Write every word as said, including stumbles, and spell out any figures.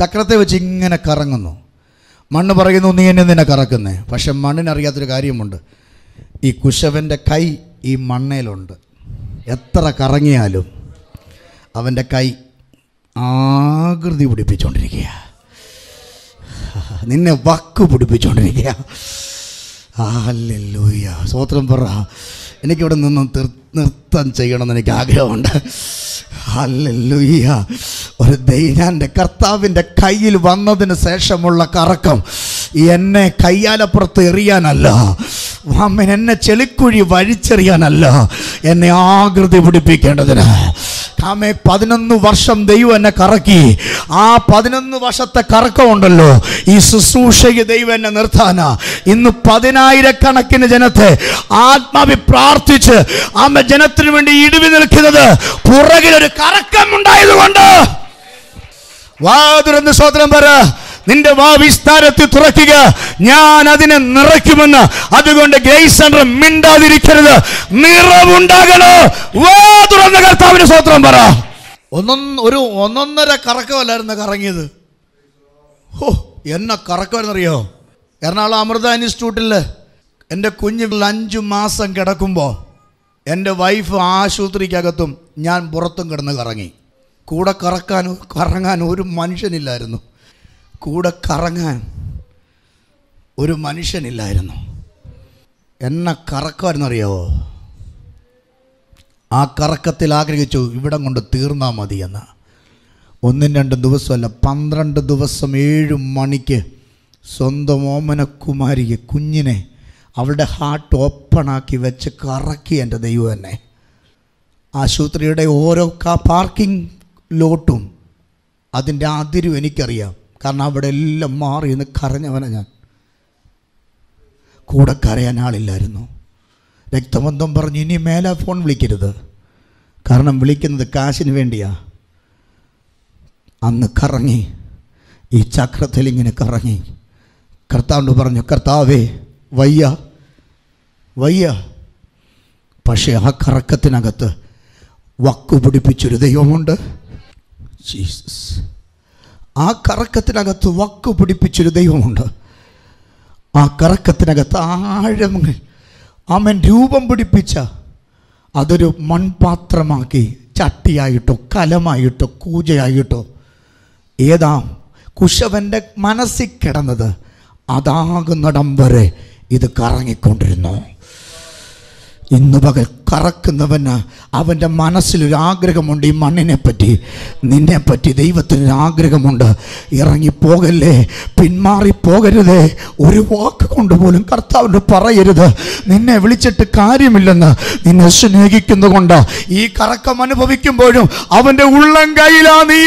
ചക്രത്തെ വെച്ച് ഇങ്ങനെ കറങ്ങുന്നു. മണ്ണ് പറയുന്നു നീ എന്നെ നിന്നെ കറക്കുന്നേ. പക്ഷെ മണ്ണിനറിയാത്തൊരു കാര്യമുണ്ട്, ഈ കുശവൻ്റെ കൈ ഈ മണ്ണയിലുണ്ട്. എത്ര കറങ്ങിയാലും അവൻ്റെ കൈ ആകൃതി പിടിപ്പിച്ചുകൊണ്ടിരിക്കുക, നിന്നെ വക്ക് പിടിപ്പിച്ചുകൊണ്ടിരിക്കുക. ഹല്ലേലൂയ, സ്തോത്രം പറ. എനിക്കിവിടെ നിന്നും നൃത്തം ചെയ്യണമെന്ന് എനിക്ക് ആഗ്രഹമുണ്ട്. ഹല്ലേലൂയ. ഒരു ദൈവൻ്റെ കർത്താവിൻ്റെ കയ്യിൽ വന്നതിന് ശേഷമുള്ള കറക്കം എന്നെ കയ്യാലപ്പുറത്ത് എറിയാനല്ല, അമ്മൻ എന്നെ ചെളിക്കുഴി വഴിച്ചെറിയാനല്ല, എന്നെ ആകൃതി പിടിപ്പിക്കേണ്ടതിന്. ആമേ, പതിനൊന്ന് വർഷം ദൈവം എന്നെ കറക്കി. ആ പതിനൊന്ന് വർഷത്തെ കറക്കമുണ്ടല്ലോ ഈ ശുശ്രൂഷയ്ക്ക് ദൈവം എന്നെ നിർത്താന. ഇന്ന് പതിനായിരക്കണക്കിന് ജനത്തെ ആത്മാവി പ്രാർത്ഥിച്ച് ആമ ജനത്തിനു വേണ്ടി ഇടിവി നിൽക്കുന്നത് പുറകിലൊരു കറക്കം ഉണ്ടായതുകൊണ്ട്. വാ തുറന്ന് സ്തോത്രം പറ. നിന്റെ വാ വിസ്താരത്തിൽ തുറക്കുക, ഞാൻ അതിനെ നിറയ്ക്കുമെന്ന്. അതുകൊണ്ട് ഗ്രേസ് സെന്റർ മിണ്ടാതിരിക്കരുത്, നിറവുണ്ടാകണോ. വാ തുറന്ന കർത്താവിന് സ്തോത്രം പറ. ഒന്നൊന്ന് ഒരു ഒന്നൊന്നര കറക്കമല്ലായിരുന്നു കറങ്ങിയത്. ഓ, എന്നെ കറക്കമെന്നറിയോ? എറണാകുളം അമൃത ഇൻസ്റ്റിറ്റ്യൂട്ടിൽ എൻ്റെ കുഞ്ഞുങ്ങൾ അഞ്ചു മാസം കിടക്കുമ്പോൾ എൻ്റെ വൈഫ് ആശുപത്രിക്കകത്തും ഞാൻ പുറത്തും കിടന്ന് കറങ്ങി. കൂടെ കറക്കാൻ കറങ്ങാൻ ഒരു മനുഷ്യനില്ലായിരുന്നു. കൂടെ കറങ്ങാൻ ഒരു മനുഷ്യനില്ലായിരുന്നു എന്നെ കറക്കുമായിരുന്നറിയാവോ? ആ കറക്കത്തിൽ ആഗ്രഹിച്ചു ഇവിടം കൊണ്ട് തീർന്നാൽ മതി എന്ന്. ഒന്നും രണ്ടും ദിവസമല്ല, പന്ത്രണ്ട് ദിവസം ഏഴ് മണിക്ക് സ്വന്തം ഓമനക്കുമാരിയെ, കുഞ്ഞിനെ അവളുടെ ഹാർട്ട് ഓപ്പണാക്കി വെച്ച് കറക്കി എൻ്റെ ദൈവം എന്നെ. ആശുപത്രിയുടെ ഓരോ കാ പാർക്കിംഗ് ലോട്ടും അതിൻ്റെ അതിരും എനിക്കറിയാം, കാരണം അവിടെ എല്ലാം മാറി നിന്ന് കരഞ്ഞവനെ ഞാൻ. കൂടെ കരയാൻ ആളില്ലായിരുന്നു. രക്തബന്ധം പറഞ്ഞു ഇനി മേലെ ഫോൺ വിളിക്കരുത്, കാരണം വിളിക്കുന്നത് കാശിന് വേണ്ടിയാ. അന്ന് കറങ്ങി ഈ ചക്രത്തിൽ ഇങ്ങനെ കറങ്ങി കർത്താവിനോട് പറഞ്ഞു, കർത്താവേ വയ്യ വയ്യ. പക്ഷേ ആ കറക്കത്തിനകത്ത് വക്കു പിടിപ്പിച്ചൊരു ദൈവമുണ്ട്. ജീസസ്, ആ കറക്കത്തിനകത്ത് വക്കു പിടിപ്പിച്ചൊരു ദൈവമുണ്ട്. ആ കറക്കത്തിനകത്ത് ആഴങ്ങൾ അവൻ രൂപം പിടിപ്പിച്ച അതൊരു മൺപാത്രമാക്കി, ചട്ടിയായിട്ടോ കലമായിട്ടോ കൂജയായിട്ടോ ഏതാ കുശവൻ്റെ മനസ്സിൽ കിടന്നത് അതാകുന്നിടം വരെ ഇത് കറങ്ങിക്കൊണ്ടിരുന്നു. ഇന്ന് പകൽ കറക്കുന്നവന് അവൻ്റെ മനസ്സിലൊരു ആഗ്രഹമുണ്ട്, ഈ മണ്ണിനെ പറ്റി നിന്നെ പറ്റി ദൈവത്തിനൊരു ആഗ്രഹമുണ്ട്. ഇറങ്ങിപ്പോകല്ലേ, പിന്മാറിപ്പോകരുതേ, ഒരു വാക്ക് കൊണ്ടുപോലും കർത്താവിന് പറയരുത്, നിന്നെ വിളിച്ചിട്ട് കാര്യമില്ലെന്ന്. നിന്നെ സ്നേഹിക്കുന്നത് കൊണ്ട് ഈ കറക്കം അനുഭവിക്കുമ്പോഴും അവൻ്റെ ഉള്ളം കയ്യിലാ നീ.